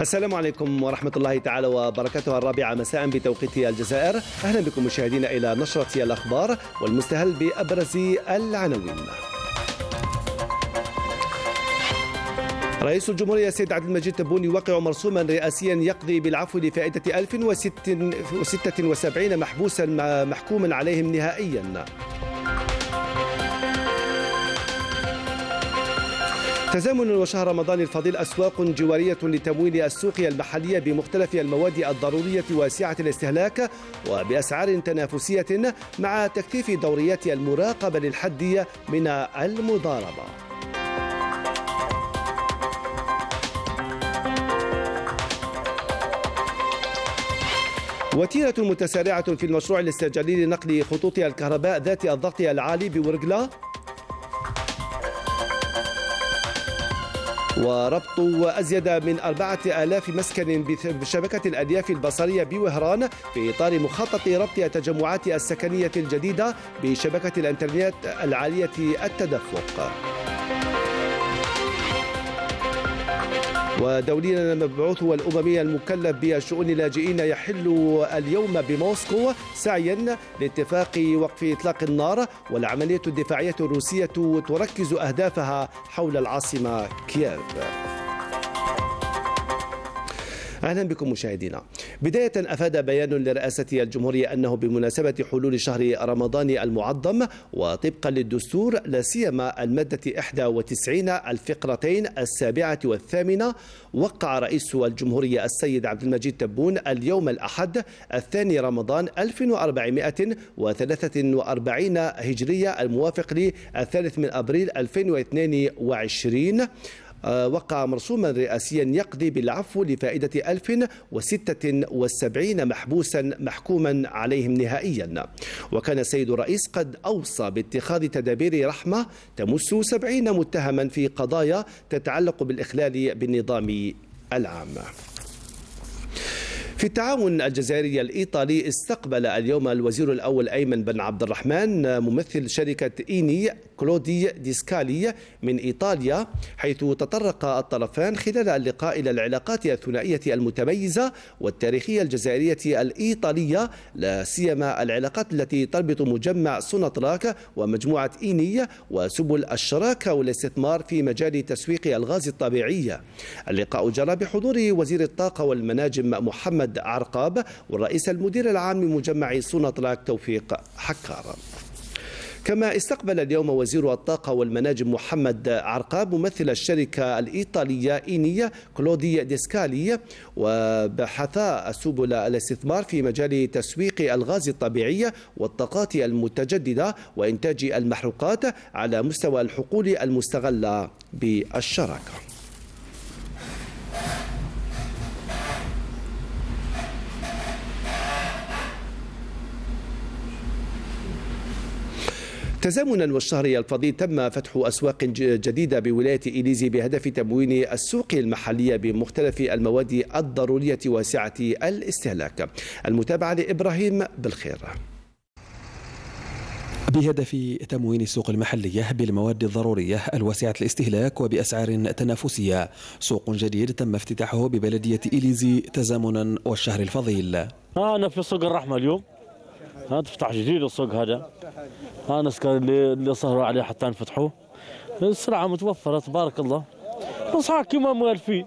السلام عليكم ورحمة الله تعالى وبركاته. 4 مساء بتوقيت الجزائر. أهلا بكم مشاهدينا إلى نشرة الأخبار والمستهل بأبرز العناوين. رئيس الجمهورية السيد عبد المجيد تبون يوقع مرسوما رئاسيا يقضي بالعفو لفائدة 1076 محبوسا محكوما عليهم نهائيا. تزامن وشهر رمضان الفضيل أسواق جوارية لتمويل السوق المحلية بمختلف المواد الضرورية واسعة الاستهلاك وبأسعار تنافسية مع تكثيف دوريات المراقبة للحد من المضاربة. وتيرة متسارعة في المشروع الاستعجالي لنقل خطوط الكهرباء ذات الضغط العالي بورقلة. وربط أزيد من 4000 مسكن بشبكة الألياف البصرية بوهران في إطار مخطط ربط التجمعات السكنية الجديدة بشبكة الإنترنت العالية التدفق. ودولينا المبعوث والأممي المكلف بشؤون اللاجئين يحل اليوم بموسكو سعيا لاتفاق وقف إطلاق النار، والعملية الدفاعية الروسية تركز أهدافها حول العاصمة كييف. أهلا بكم مشاهدينا. بداية أفاد بيان لرئاسة الجمهورية أنه بمناسبة حلول شهر رمضان المعظم وطبقا للدستور لا سيما المادة 91 الفقرتين 7 و 8 وقع رئيس الجمهورية السيد عبد المجيد تبون اليوم الأحد 2 رمضان 1443 هجرية الموافق ل3 أبريل 2022 وقع مرسوما رئاسيا يقضي بالعفو لفائدة 1076 محبوسا محكوما عليهم نهائيا. وكان السيد الرئيس قد أوصى باتخاذ تدابير رحمة تمس 70 متهما في قضايا تتعلق بالإخلال بالنظام العام. في التعاون الجزائري الإيطالي استقبل اليوم الوزير الأول أيمن بن عبد الرحمن ممثل شركة إيني كلودي ديسكالي من إيطاليا، حيث تطرق الطرفان خلال اللقاء إلى العلاقات الثنائية المتميزة والتاريخية الجزائرية الإيطالية، لا سيما العلاقات التي تربط مجمع سوناطراك ومجموعة إيني وسبل الشراكة والاستثمار في مجال تسويق الغاز الطبيعي. اللقاء جرى بحضور وزير الطاقة والمناجم محمد عرقاب والرئيس المدير العام مجمع سوناطراك توفيق حكار. كما استقبل اليوم وزير الطاقة والمناجم محمد عرقاب ممثل الشركة الإيطالية إينيا كلودي ديسكالي، وبحثا سبل الاستثمار في مجال تسويق الغاز الطبيعي والطاقات المتجددة وإنتاج المحروقات على مستوى الحقول المستغلة بالشراكة. تزامنا والشهر الفضيل تم فتح أسواق جديدة بولاية إليزي بهدف تموين السوق المحلية بمختلف المواد الضرورية واسعة الاستهلاك. المتابعة لإبراهيم بالخير. بهدف تموين السوق المحلية بالمواد الضرورية الواسعة الاستهلاك وبأسعار تنافسية، سوق جديد تم افتتاحه ببلدية إليزي تزامنا والشهر الفضيل. أنا في سوق الرحمة اليوم، هذا تفتح جديد السوق هذا، نسكر اللي سهروا عليه حتى نفتحوه، السلعة متوفرة تبارك الله، نصحك كيما موالفين.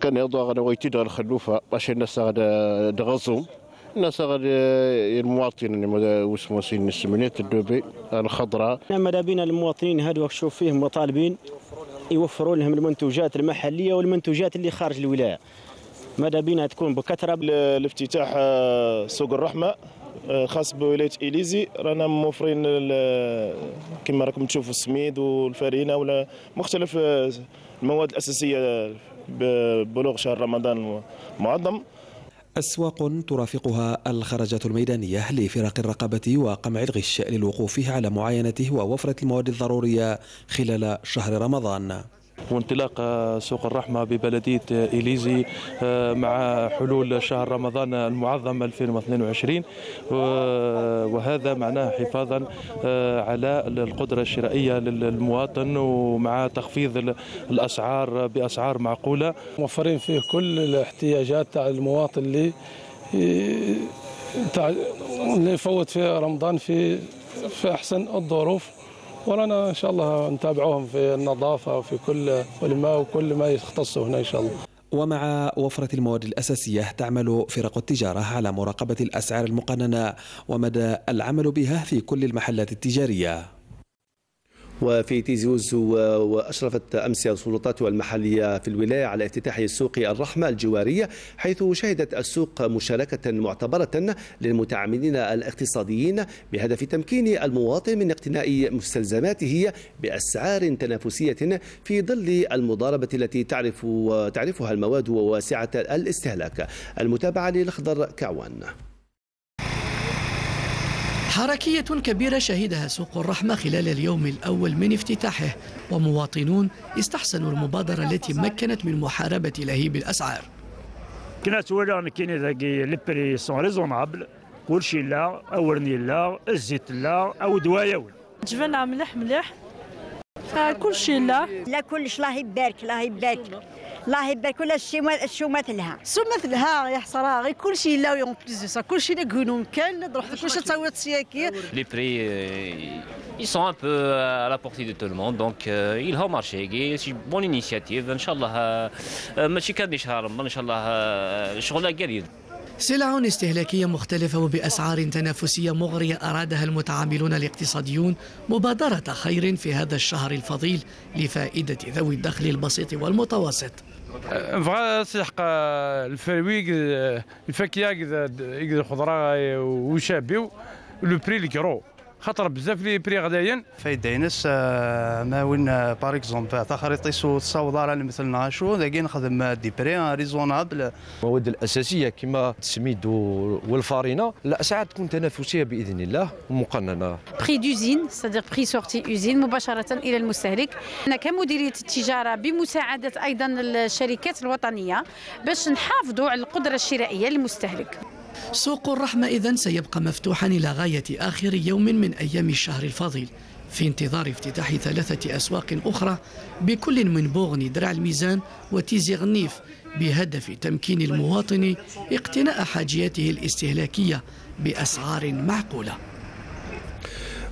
كان يضع أنا ويتيدها الخلوفة باش الناس غادا تغزهم، الناس غادا المواطنين واسمو سين السمنات الدوبي الخضراء. ماذا بينا المواطنين هذوك شوف فيهم وطالبين يوفروا لهم المنتوجات المحلية والمنتوجات اللي خارج الولاية. ماذا بينا تكون بكثرة. الافتتاح سوق الرحمة خاص بولايه إليزي، رانا موفرين كما راكم تشوفوا السميد والفرينه ولا مختلف المواد الاساسيه ببلوغ شهر رمضان المعظم. أسواق ترافقها الخرجات الميدانية لفرق الرقابة وقمع الغش للوقوف على معاينته ووفرة المواد الضرورية خلال شهر رمضان. وانطلاق سوق الرحمة ببلدية إليزي مع حلول شهر رمضان المعظم 2022، وهذا معناه حفاظا على القدرة الشرائية للمواطن ومع تخفيض الأسعار بأسعار معقولة. موفرين فيه كل الاحتياجات تاع المواطن اللي يفوت فيها رمضان في أحسن الظروف، ورانا إن شاء الله نتابعوهم في النظافة وفي كل الماء وكل ما يختصه هنا إن شاء الله. ومع وفرة المواد الأساسية تعمل فرق التجارة على مراقبة الأسعار المقننة ومدى العمل بها في كل المحلات التجارية. وفي تيزي وزو وأشرفت أمس السلطات المحلية في الولاية على افتتاح سوق الرحمة الجوارية، حيث شهدت السوق مشاركة معتبرة للمتعاملين الاقتصاديين بهدف تمكين المواطن من اقتناء مستلزماته بأسعار تنافسية في ظل المضاربة التي تعرفها المواد وواسعة الاستهلاك. المتابعة للأخضر كعوان. حركية كبيرة شهدها سوق الرحمة خلال اليوم الأول من افتتاحه، ومواطنون استحسنوا المبادرة التي مكنت من محاربة لهيب الأسعار. كنا سوالنا كاين ذاكي لي بري سون ريزونابل، كلشي لا، أورني لا، الزيت لا، أو دواياول. جبنا ملح ملح، كلشي لا. لا كلش الله يبارك الله يبارك. الله يبارك ولا شو مثلها شو مثلها يا حصراها غير كل شيء لا ويون بليزوس كل شيء نكونو مكان نروح كل شيء تصاوب السياكير. لي بري اي سون ان بو على بورتي دو تو الموند دونك ايل هو مارشي كي بون انيشياتيف ان شاء الله ماشي كادني شهر رمضان ان شاء الله شغلها جديد. سلع استهلاكية مختلفة وبأسعار تنافسية مغرية أرادها المتعاملون الاقتصاديون مبادرة خير في هذا الشهر الفضيل لفائدة ذوي الدخل البسيط والمتوسط. نبغى سحق الفروي الفاكهة كذا الخضراء وشابيو لو بري الكرو خاطر بزاف لي بري غدايا فايدينس ما وين باغ اكزومبل تاع خريطيس والصوضاره مثلنا شو ذاكي نخدم دي بري ريزونابل. المواد الاساسيه كما التسميد والفارينه الاسعار تكون تنافسيه باذن الله ومقننه. بري دوزين سادير بري سورتي اوزين مباشره الى المستهلك. انا كمديريه التجاره بمساعده ايضا الشركات الوطنيه باش نحافظوا على القدره الشرائيه للمستهلك. سوق الرحمة إذن سيبقى مفتوحا إلى غاية آخر يوم من أيام الشهر الفضيل في انتظار افتتاح ثلاثة أسواق أخرى بكل من بوغني درع الميزان وتيزي غنيف بهدف تمكين المواطن اقتناء حاجياته الاستهلاكية بأسعار معقولة.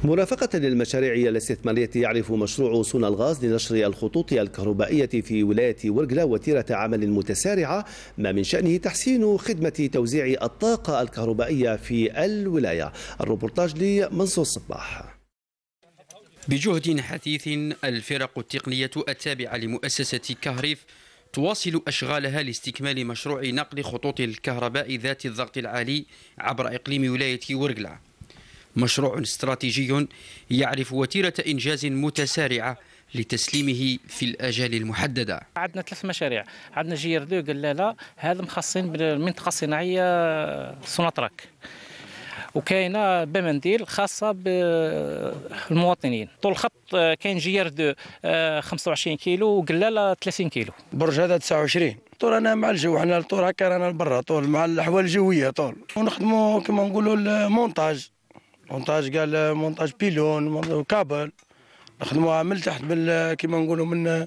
مرافقة للمشاريع الاستثمارية يعرف مشروع سونلغاز لنشر الخطوط الكهربائية في ولاية ورقلة وتيرة عمل متسارعة ما من شأنه تحسين خدمة توزيع الطاقة الكهربائية في الولاية. الروبورتاج لمنصور الصباح. بجهد حثيث الفرق التقنية التابعة لمؤسسة كهريف تواصل أشغالها لاستكمال مشروع نقل خطوط الكهرباء ذات الضغط العالي عبر إقليم ولاية ورقلة، مشروع استراتيجي يعرف وتيرة إنجاز متسارعة لتسليمه في الآجال المحددة. عندنا ثلاث مشاريع، عندنا جير دو قلالة هذا مخصصين بالمنطقة الصناعية سوناطراك، وكاينه بمنديل خاصه بالمواطنين طول الخط كاين جير دو 25 كيلو وقلاله 30 كيلو. برج هذا 29 طول انا مع الجو حنا طول هكا رانا برا طول مع الاحوال الجويه طول ونخدموا كما نقولوا المونتاج. مونتاج قال مونتاج بيلون كابل نخدموها من تحت كيما نقولوا من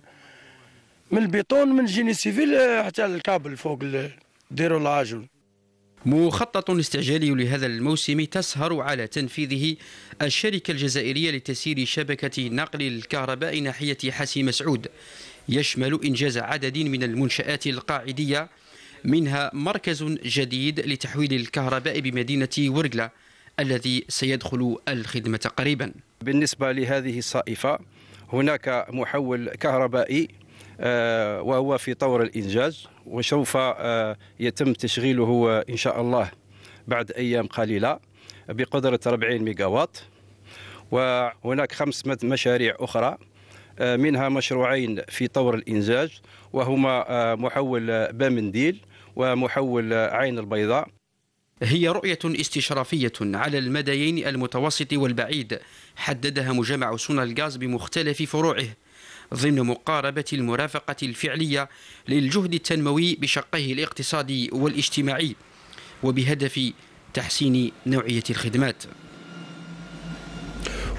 البيطون من جيني سيفيل حتى الكابل فوق ديروا العاجل. مخطط استعجالي لهذا الموسم تسهر على تنفيذه الشركة الجزائرية لتسيير شبكة نقل الكهرباء ناحية حاسي مسعود، يشمل إنجاز عدد من المنشآت القاعدية منها مركز جديد لتحويل الكهرباء بمدينة ورقلة الذي سيدخل الخدمة قريبا. بالنسبة لهذه الصائفة هناك محول كهربائي وهو في طور الإنجاز وسوف يتم تشغيله إن شاء الله بعد أيام قليلة بقدرة 40 ميجاوات، وهناك 5 مشاريع أخرى منها مشروعين في طور الإنجاز وهما محول بامنديل ومحول عين البيضاء. هي رؤية استشرافية على المديين المتوسط والبعيد حددها مجمع سونالغاز بمختلف فروعه ضمن مقاربة المرافقة الفعلية للجهد التنموي بشقيه الاقتصادي والاجتماعي وبهدف تحسين نوعية الخدمات.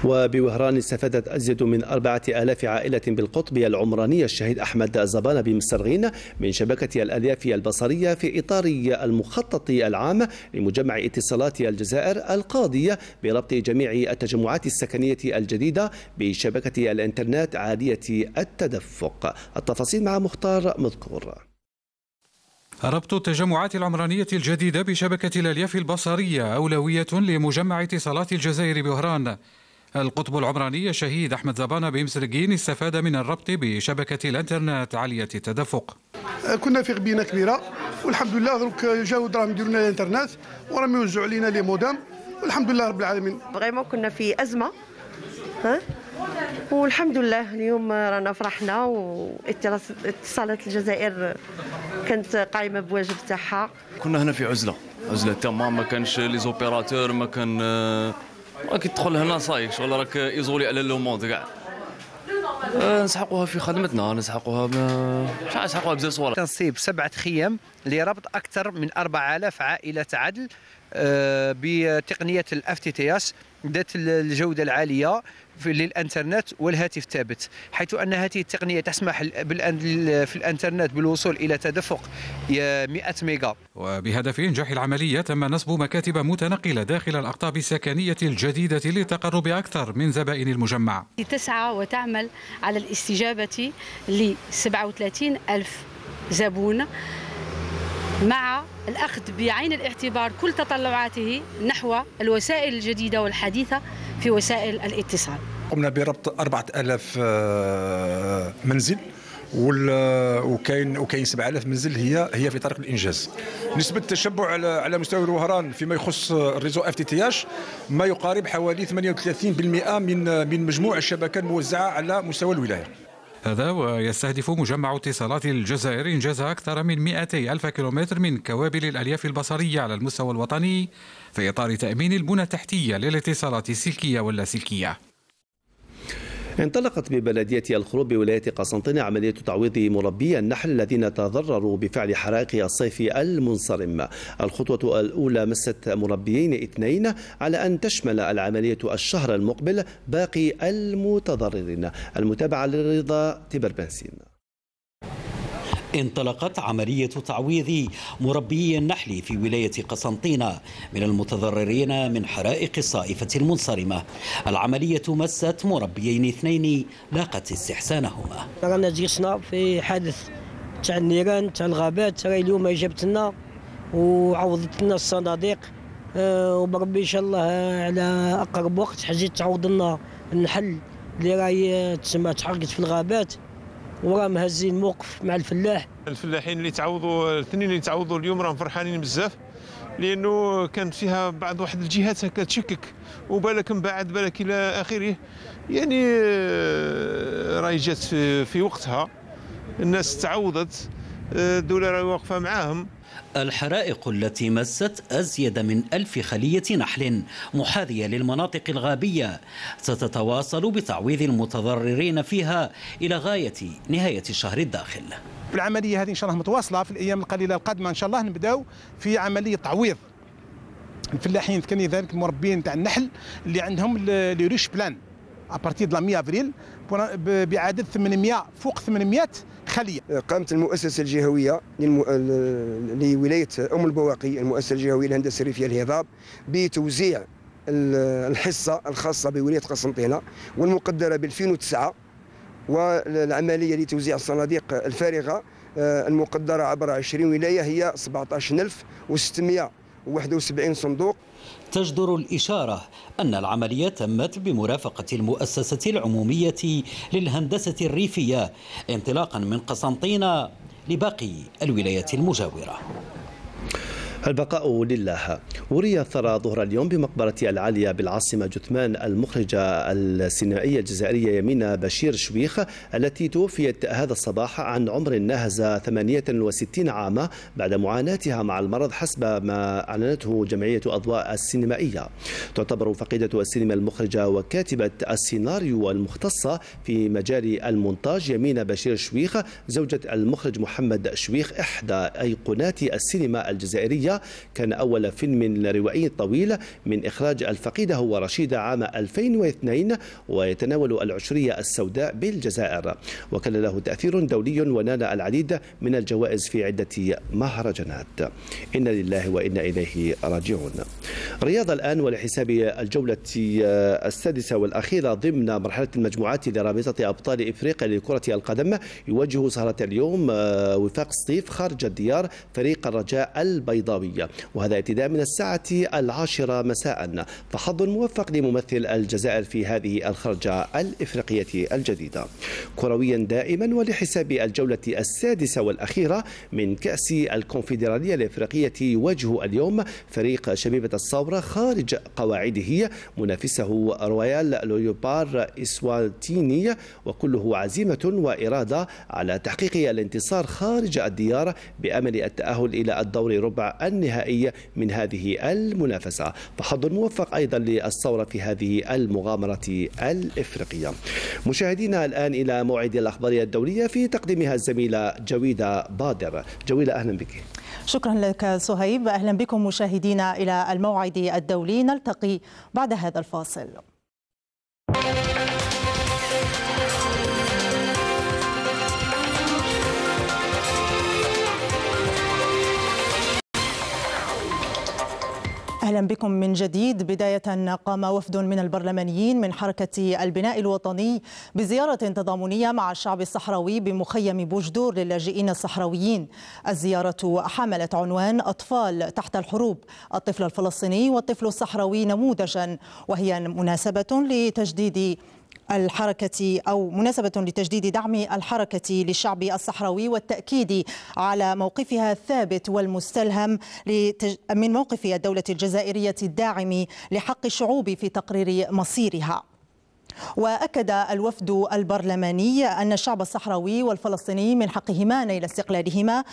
وبوهران استفادت أزيد من 4000 عائلة بالقطبية العمرانية الشهيد أحمد الزبانة بمسرغين من شبكة الألياف البصرية في إطار المخطط العام لمجمع اتصالات الجزائر القاضية بربط جميع التجمعات السكنية الجديدة بشبكة الإنترنت عالية التدفق. التفاصيل مع مختار مذكور. ربط التجمعات العمرانية الجديدة بشبكة الألياف البصرية أولوية لمجمع اتصالات الجزائر بوهران. القطب العمراني الشهيد أحمد زبانة بمسرقين استفاد من الربط بشبكة الانترنت عالية التدفق. كنا في غبينة كبيرة والحمد لله دروك جاو راهم يديروا لنا الانترنت وراهم يوزعوا علينا لي مودام والحمد لله رب العالمين. فريمون كنا في أزمة والحمد لله اليوم رانا فرحنا واتصالات الجزائر كانت قائمة بواجب تاعها. كنا هنا في عزلة تمام، ما كانش لي زوبيراتور، ما كان راك تدخل هنا صايك شغل راك ايزولي على لو موند كاع. نسحقوها في خدمتنا، نسحقوها نسحقوها بزاف صوالح. تنصيب 7 خيام لربط اكثر من 4000 عائله عدل بتقنيه الاف تي تي اس ذات الجوده العاليه للانترنت والهاتف الثابت، حيث ان هذه التقنيه تسمح في الانترنت بالوصول الى تدفق 100 ميجا. وبهدف انجاح العمليه تم نصب مكاتب متنقله داخل الاقطاب السكنيه الجديده للتقرب اكثر من زبائن المجمع. تسعى وتعمل على الاستجابه ل 37000 زبون مع الأخذ بعين الاعتبار كل تطلعاته نحو الوسائل الجديدة والحديثة في وسائل الاتصال. قمنا بربط 4000 منزل وكاين 7000 منزل هي في طريق الانجاز. نسبه التشبع على مستوى الوهران فيما يخص الريزو اف تي تي اش ما يقارب حوالي 38% من مجموع الشبكه الموزعه على مستوى الولايه. هذا ويستهدف مجمع اتصالات الجزائر إنجاز أكثر من 200,000 كيلومتر من كوابل الألياف البصرية على المستوى الوطني في إطار تأمين البنى التحتية للاتصالات السلكية واللاسلكية. انطلقت ببلدية الخروب بولاية قسنطينة عملية تعويض مربي النحل الذين تضرروا بفعل حرائق الصيف المنصرم. الخطوة الأولى مست مربيين 2 على أن تشمل العملية الشهر المقبل باقي المتضررين. المتابعة للرضا تبربنسين. انطلقت عملية تعويض مربي النحل في ولاية قسنطينة من المتضررين من حرائق الصائفة المنصرمة. العملية مست مربيين 2 لاقت استحسانهما. رانا جيشنا في حادث تاع النيران تاع الغابات راهي اليوم جابت لنا وعوضت لنا الصناديق وبربي ان شاء الله على اقرب وقت حاجه تعوض لنا النحل اللي راهي تسمى تحرقت في الغابات وراه مهزين موقف مع الفلاح. الفلاحين اللي تعوضوا الاثنين اللي تعوضوا اليوم راهم فرحانين بزاف لانه كانت فيها بعض واحد الجهات هكا تشكك وبالك من بعد بالك الى اخره، يعني راهي جات في وقتها، الناس تعوضت، الدوله راهي واقفه معاهم. الحرائق التي مست أزيد من 1000 خلية نحل محاذية للمناطق الغابية ستتواصل بتعويض المتضررين فيها إلى غاية نهاية الشهر الداخل. العملية هذه إن شاء الله متواصلة في الأيام القليلة القادمة إن شاء الله نبدأ في عملية تعويض الفلاحين ثاني ذلك المربين تاع النحل اللي عندهم لي ريش بلان ابارتي د 100 ابريل بعدد 800 فوق 800 خليه. قامت المؤسسه الجهويه لولايه ام البواقي المؤسسه الجهويه للهندسه الريفيه الهضاب بتوزيع الحصه الخاصه بولايه قسنطينه والمقدره ب 2009 والعمليه لتوزيع الصناديق الفارغه المقدره عبر 20 ولايه هي 17671 صندوق. تجدر الإشارة أن العملية تمت بمرافقة المؤسسة العمومية للهندسة الريفية انطلاقا من قسنطينة لباقي الولايات المجاورة. البقاء لله. وري الثرى ظهر اليوم بمقبرة العالية بالعاصمة جثمان المخرجة السينمائية الجزائرية يمينة بشير شويخ التي توفيت هذا الصباح عن عمر ناهز 68 عاما بعد معاناتها مع المرض حسب ما أعلنته جمعية أضواء السينمائية. تعتبر فقيدة السينما المخرجة وكاتبة السيناريو والمختصة في مجال المونتاج يمينة بشير شويخ زوجة المخرج محمد شويخ إحدى أيقونات السينما الجزائرية. كان أول فيلم روائي طويل من إخراج الفقيدة هو رشيدة عام 2002 ويتناول العشرية السوداء بالجزائر، وكان له تأثير دولي ونال العديد من الجوائز في عدة مهرجانات. إنا لله وإنا إليه راجعون. رياض الآن ولحساب الجولة السادسة والأخيرة ضمن مرحلة المجموعات لرابطة أبطال إفريقيا لكرة القدم يواجه سهرة اليوم وفاق سطيف خارج الديار فريق الرجاء البيضاوي، وهذا ابتداء من الساعة 10 مساء. فحظ موفق لممثل الجزائر في هذه الخرجة الإفريقية الجديدة. كرويا دائما ولحساب الجولة السادسة والأخيرة من كأس الكونفدرالية الإفريقية يواجه اليوم فريق شبيبة الصورة خارج قواعده منافسه رويال لويوبار إسوالتيني، وكله عزيمة وإرادة على تحقيق الانتصار خارج الديار بأمل التأهل إلى الدور ربع النهائي من هذه المنافسة. فحظ موفق أيضا للثورة في هذه المغامرة الإفريقية. مشاهدينا الآن إلى موعد الأخبار الدولية في تقديمها الزميلة جويدة بادر. جويدة أهلا بك. شكرا لك صهيب. أهلا بكم مشاهدينا إلى الموعد الدولي، نلتقي بعد هذا الفاصل. أهلا بكم من جديد. بداية قام وفد من البرلمانيين من حركة البناء الوطني بزيارة تضامنية مع الشعب الصحراوي بمخيم بوجدور للاجئين الصحراويين. الزيارة حملت عنوان أطفال تحت الحروب، الطفل الفلسطيني والطفل الصحراوي نموذجا، وهي مناسبة لتجديد دعم الحركة للشعب الصحراوي والتأكيد على موقفها الثابت والمستلهم من موقف الدولة الجزائرية الداعم لحق الشعوب في تقرير مصيرها. وأكد الوفد البرلماني أن الشعب الصحراوي والفلسطيني من حقهما نيل استقلالهما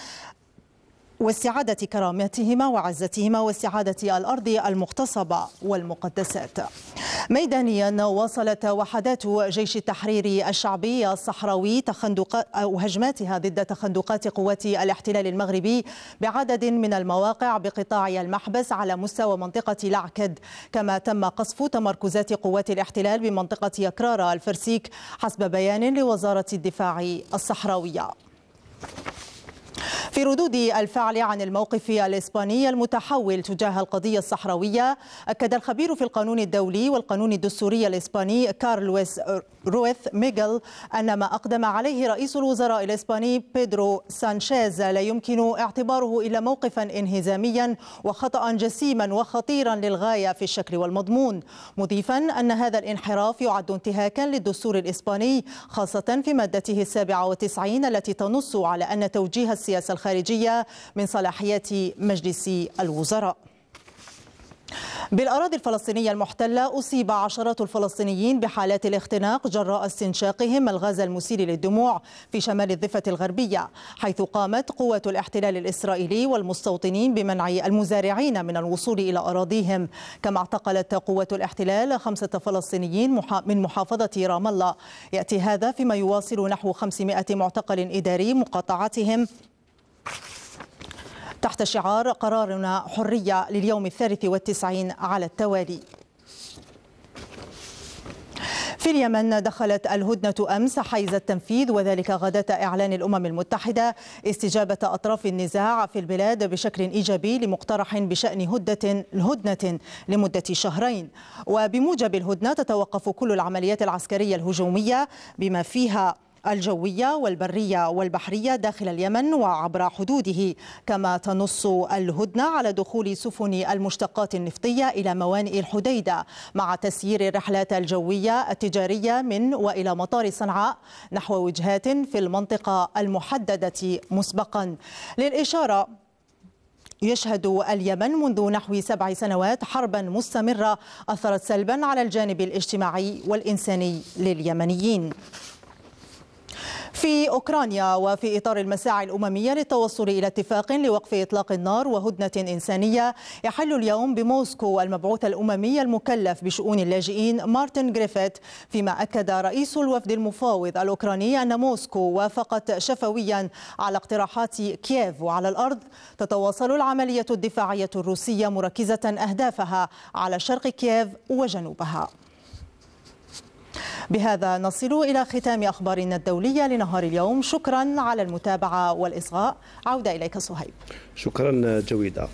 واستعادة كرامتهما وعزتهما واستعادة الأرض المغتصبة والمقدسات. ميدانيا واصلت وحدات جيش التحرير الشعبي الصحراوي هجماتها ضد تخندقات قوات الاحتلال المغربي بعدد من المواقع بقطاع المحبس على مستوى منطقة لعكد، كما تم قصف تمركزات قوات الاحتلال بمنطقة يكرار الفرسيك حسب بيان لوزارة الدفاع الصحراوية. في ردود الفعل عن الموقف الإسباني المتحول تجاه القضية الصحراوية، أكد الخبير في القانون الدولي والقانون الدستوري الإسباني كارلوس روث ميغيل أن ما أقدم عليه رئيس الوزراء الإسباني بيدرو سانشيز لا يمكن اعتباره إلا موقفا انهزاميا وخطأ جسيما وخطيرا للغاية في الشكل والمضمون، مضيفا أن هذا الانحراف يعد انتهاكا للدستور الإسباني خاصة في مادته 97 التي تنص على أن توجيه السياسة الخارجية من صلاحيات مجلس الوزراء. بالأراضي الفلسطينية المحتلة أصيب عشرات الفلسطينيين بحالات الاختناق جراء استنشاقهم الغاز المسيل للدموع في شمال الضفة الغربية، حيث قامت قوات الاحتلال الإسرائيلي والمستوطنين بمنع المزارعين من الوصول إلى أراضيهم. كما اعتقلت قوات الاحتلال 5 فلسطينيين من محافظة رام الله. يأتي هذا فيما يواصل نحو 500 معتقل إداري مقاطعتهم تحت شعار قرارنا حرية لليوم 93 على التوالي. في اليمن دخلت الهدنة أمس حيز التنفيذ وذلك غداة إعلان الأمم المتحدة استجابة أطراف النزاع في البلاد بشكل إيجابي لمقترح بشأن هدنة لمدة شهرين. وبموجب الهدنة تتوقف كل العمليات العسكرية الهجومية بما فيها الجوية والبرية والبحرية داخل اليمن وعبر حدوده، كما تنص الهدنة على دخول سفن المشتقات النفطية إلى موانئ الحديدة مع تسيير الرحلات الجوية التجارية من وإلى مطار صنعاء نحو وجهات في المنطقة المحددة مسبقا. للإشارة يشهد اليمن منذ نحو 7 سنوات حربا مستمرة أثرت سلبا على الجانب الاجتماعي والإنساني لليمنيين. في أوكرانيا، وفي إطار المساعي الأممية للتوصل إلى اتفاق لوقف إطلاق النار وهدنة إنسانية، يحل اليوم بموسكو المبعوث الأممي المكلف بشؤون اللاجئين مارتن جريفيث، فيما أكد رئيس الوفد المفاوض الأوكراني أن موسكو وافقت شفويا على اقتراحات كييف، وعلى الأرض تتواصل العملية الدفاعية الروسية مركزة أهدافها على شرق كييف وجنوبها. بهذا نصل إلى ختام أخبارنا الدولية لنهار اليوم. شكرا على المتابعة والإصغاء. عودة إليك صهيب. شكرا جويدة.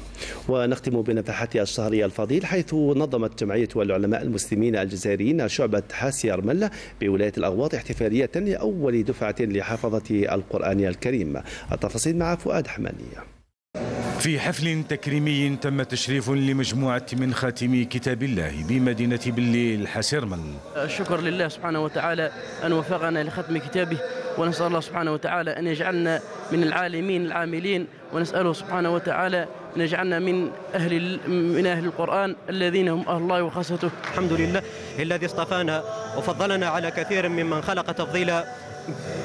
ونختم بنفحاتها الشهرية الفضيل، حيث نظمت جمعية العلماء المسلمين الجزائريين شعبة حاسي الرمل بولاية الأغواط احتفالية لأول دفعة لحفظة القرآن الكريم. التفاصيل مع فؤاد حماني. في حفل تكريمي تم تشريف لمجموعة من خاتمي كتاب الله بمدينة بالليل حاسي الرمل. الشكر لله سبحانه وتعالى أن وفقنا لختم كتابه، ونسأل الله سبحانه وتعالى أن يجعلنا من العالمين العاملين، ونسأله سبحانه وتعالى أن يجعلنا من أهل القرآن الذين هم أهل الله وخاصته. الحمد لله الذي اصطفانا وفضلنا على كثير ممن خلق تفضيلا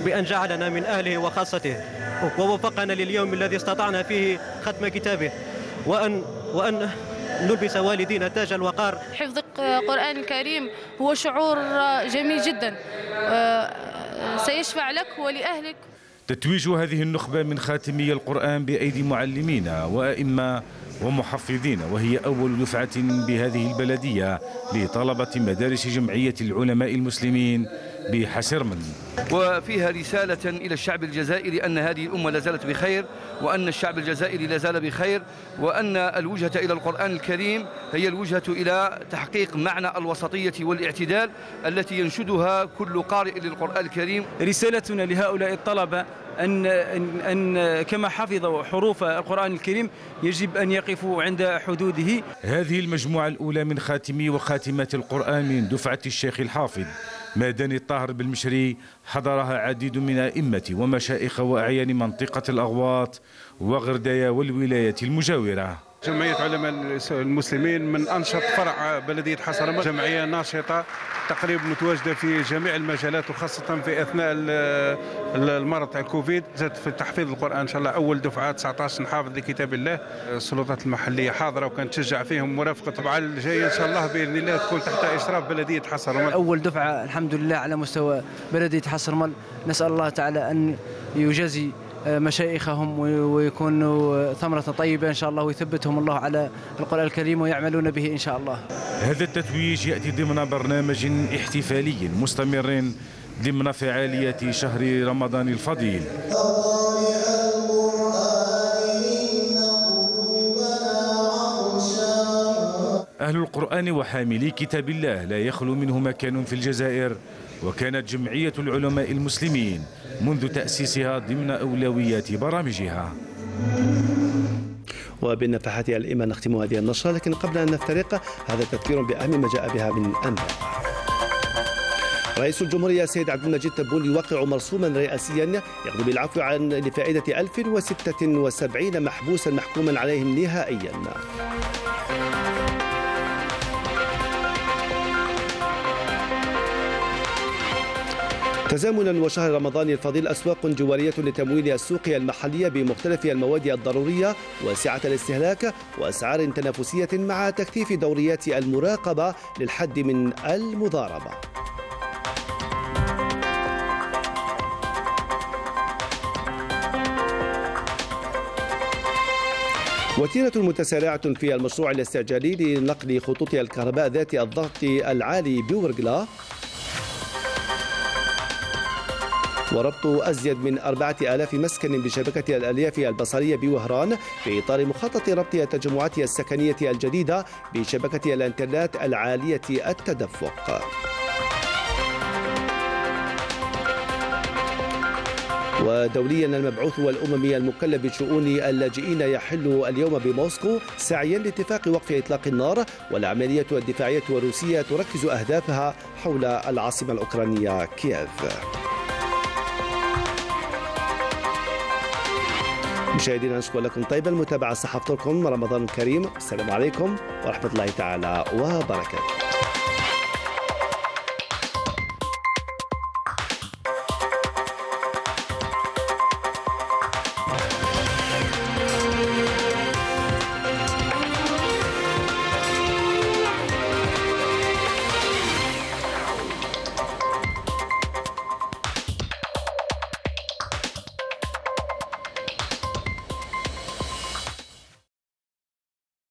بأن جعلنا من أهله وخاصته، ووفقنا لليوم الذي استطعنا فيه ختم كتابه، وأن نلبس والدينا تاج الوقار. حفظ القرآن الكريم هو شعور جميل جدا سيشفع لك ولأهلك. تتويج هذه النخبة من خاتمي القرآن بأيدي معلمين وأئمة ومحفظين، وهي أول دفعة بهذه البلدية لطلبة مدارس جمعية العلماء المسلمين بحاسي الرمل. وفيها رسالة إلى الشعب الجزائري أن هذه الأمة لا زالت بخير، وأن الشعب الجزائري لا زال بخير، وأن الوجهة إلى القرآن الكريم هي الوجهة إلى تحقيق معنى الوسطية والاعتدال التي ينشدها كل قارئ للقرآن الكريم. رسالتنا لهؤلاء الطلبة أن كما حفظوا حروف القرآن الكريم يجب أن يقفوا عند حدوده. هذه المجموعة الأولى من خاتمي وخاتمات القرآن من دفعة الشيخ الحافظ مادني الطاهر بالمشري حضرها عديد من أئمة ومشائخ وأعيان منطقة الأغواط وغردايا والولايات المجاورة. جمعية علماء المسلمين من أنشط فرع بلدية حاسي الرمل، جمعية ناشطة تقريبا متواجدة في جميع المجالات، وخاصة في أثناء المرض تاع الكوفيد زادت في تحفيظ القرآن. إن شاء الله أول دفعة 19 نحافظ لكتاب الله. السلطات المحلية حاضرة وكنتشجع فيهم ورافقة طبعا الجاية إن شاء الله بإذن الله تكون تحت إشراف بلدية حاسي الرمل. أول دفعة الحمد لله على مستوى بلدية حاسي الرمل. نسأل الله تعالى أن يجازي مشايخهم ويكونوا ثمرة طيبة إن شاء الله، ويثبتهم الله على القرآن الكريم ويعملون به إن شاء الله. هذا التتويج يأتي ضمن برنامج احتفالي مستمر ضمن فعالية شهر رمضان الفضيل. أهل القرآن وحاملي كتاب الله لا يخلو منه مكان في الجزائر، وكانت جمعية العلماء المسلمين منذ تأسيسها ضمن أولويات برامجها. وبالنفحات الإمام نختم هذه النشرة، لكن قبل أن نفترق هذا تذكير بأهم ما جاء بها من أنباء. رئيس الجمهورية السيد عبد المجيد تبون يوقع مرسوما رئاسيا يقضي بالعفو عن لفائدة 1076 محبوسا محكوما عليهم نهائيا. تزامنا وشهر رمضان الفضيل، أسواق جوارية لتمويل السوق المحلية بمختلف المواد الضرورية واسعة الاستهلاك وأسعار تنافسية، مع تكثيف دوريات المراقبة للحد من المضاربة. وتيرة متسارعة في المشروع الاستعجالي لنقل خطوط الكهرباء ذات الضغط العالي بورقلة، وربط أزيد من 4000 مسكن بشبكة الألياف البصرية بوهران، في إطار مخطط ربط التجمعات السكنية الجديدة بشبكة الإنترنت العالية التدفق. ودوليا، المبعوث الأممي المكلف بشؤون اللاجئين يحل اليوم بموسكو سعيا لاتفاق وقف إطلاق النار، والعملية الدفاعية الروسية تركز أهدافها حول العاصمة الأوكرانية كييف. مشاهدينا نشكر لكم طيب المتابعة، صحفتكم رمضان كريم، السلام عليكم ورحمة الله تعالى وبركاته.